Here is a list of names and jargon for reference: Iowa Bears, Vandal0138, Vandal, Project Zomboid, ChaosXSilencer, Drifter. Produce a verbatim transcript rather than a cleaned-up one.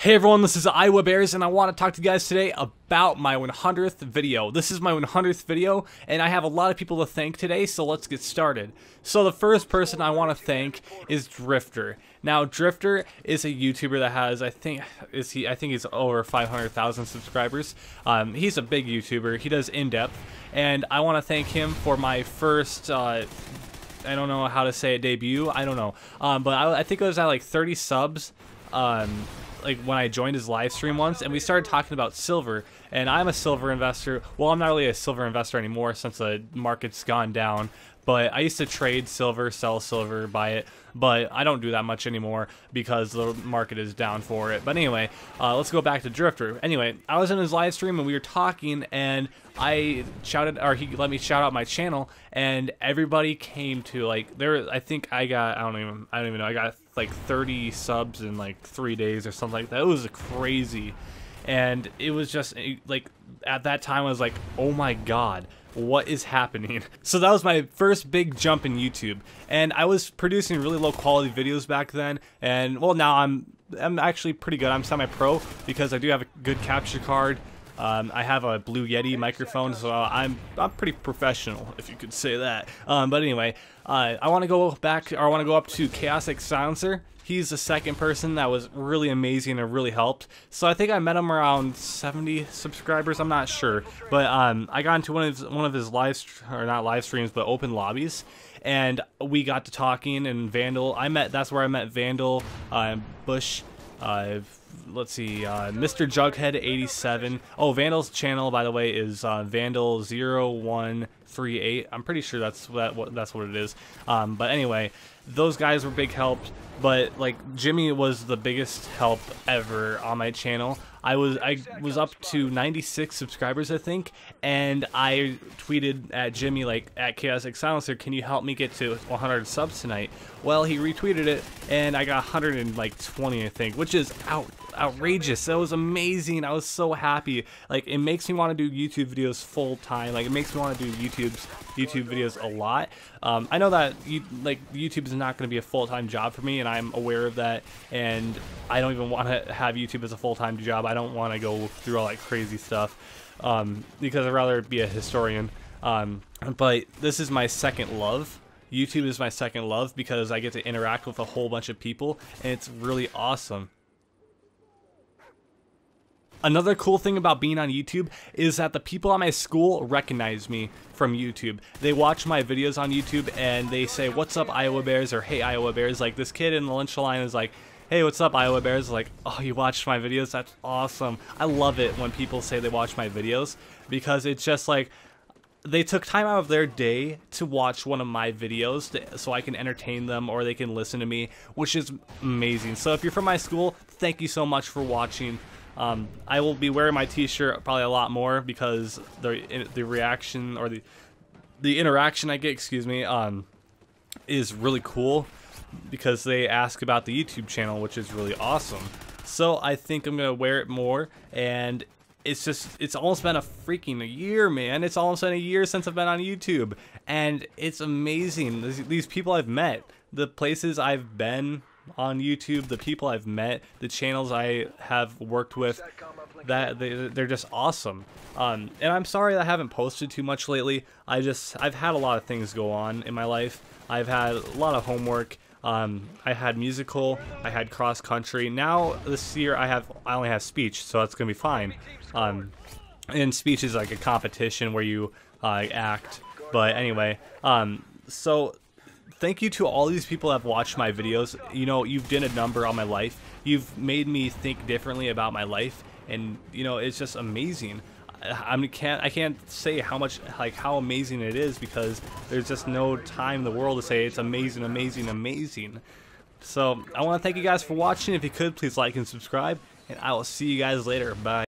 Hey everyone, this is Iowa Bears, and I want to talk to you guys today about my one hundredth video. This is my one hundredth video, and I have a lot of people to thank today, so let's get started. So the first person I want to thank is Drifter. Now, Drifter is a YouTuber that has, I think, is he? I think he's over five hundred thousand subscribers. Um, he's a big YouTuber. He does in-depth, and I want to thank him for my first Uh, I don't know how to say it, debut. I don't know, um, but I, I think it was at like thirty subs. Um, like when I joined his live stream once, and we started talking about silver, and I'm a silver investor. Well, I'm not really a silver investor anymore since the market's gone down, but I used to trade silver, sell silver, buy it, but I don't do that much anymore because the market is down for it. But anyway, uh, let's go back to Drifter. Anyway, I was in his live stream and we were talking, and I shouted, or he let me shout out my channel, and everybody came to, like, there, I think I got, I don't even, I don't even know, I got like thirty subs in like three days or something like that. It was crazy. And it was just like, at that time I was like, oh my god, what is happening? So that was my first big jump in YouTube, and I was producing really low quality videos back then, and well, now I'm I'm actually pretty good. I'm semi-pro because I do have a good capture card. Um, I have a Blue Yeti microphone, so I'm I'm pretty professional, if you could say that. Um, but anyway, uh, I want to go back, or I want to go up to ChaosXSilencer. He's the second person that was really amazing and really helped. So I think I met him around seventy subscribers. I'm not sure, but um, I got into one of his, one of his live or not live streams, but open lobbies, and we got to talking. And Vandal, I met. That's where I met Vandal, uh, Bush. Uh, let's see, uh, Mister Jughead eighty-seven. Oh, Vandal's channel, by the way, is uh, Vandal zero one three eight. I'm pretty sure that's that. What, that's what it is. Um, but anyway, those guys were big help. But like Jimmy was the biggest help ever on my channel. I was I was up to ninety-six subscribers, I think, and I tweeted at Jimmy, like, at ChaosXSilencer, can you help me get to one hundred subs tonight? Well, he retweeted it, and I got one hundred twenty, I think, which is out outrageous. That was amazing. I was so happy. Like, it makes me want to do YouTube videos full time. Like, it makes me want to do YouTube's YouTube videos a lot. Um, I know that you, like, YouTube is not going to be a full time job for me, and I'm aware of that. And I don't even want to have YouTube as a full time job. I don't want to go through all that crazy stuff, um, because I'd rather be a historian. Um, but this is my second love. YouTube is my second love because I get to interact with a whole bunch of people, and it's really awesome. Another cool thing about being on YouTube is that the people at my school recognize me from YouTube. They watch my videos on YouTube and they say, what's up, Iowa Bears? Or, hey, Iowa Bears. Like, this kid in the lunch line is like, hey, what's up, Iowa Bears? Like, oh, you watched my videos? That's awesome. I love it when people say they watch my videos, because it's just like, they took time out of their day to watch one of my videos to, so I can entertain them, or they can listen to me, which is amazing. So if you're from my school, thank you so much for watching. Um, I will be wearing my t-shirt probably a lot more because the the reaction or the the interaction I get, excuse me, um, is really cool because they ask about the YouTube channel, which is really awesome. So I think I'm gonna wear it more, and it's just, it's almost been a freaking year, man. It's almost been a year since I've been on YouTube, and it's amazing. These, these people I've met, the places I've been on YouTube, the people I've met, the channels I have worked with, that they, they're just awesome. Um, and I'm sorry that I haven't posted too much lately. I just, I've had a lot of things go on in my life. I've had a lot of homework. Um, I had musical, I had cross country. Now this year I have, I only have speech, so that's gonna be fine. Um, and speech is like a competition where you uh, act. But anyway, um, so thank you to all these people that have watched my videos. You know, you've done a number on my life. You've made me think differently about my life, and you know, it's just amazing. I, I can't I can't say how much, like, how amazing it is, because there's just no time in the world to say it's amazing, amazing, amazing. So I want to thank you guys for watching. If you could, please like and subscribe, and I will see you guys later. Bye.